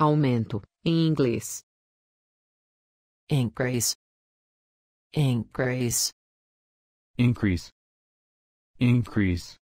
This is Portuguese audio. Aumento, em inglês. Increase. Increase. Increase. Increase.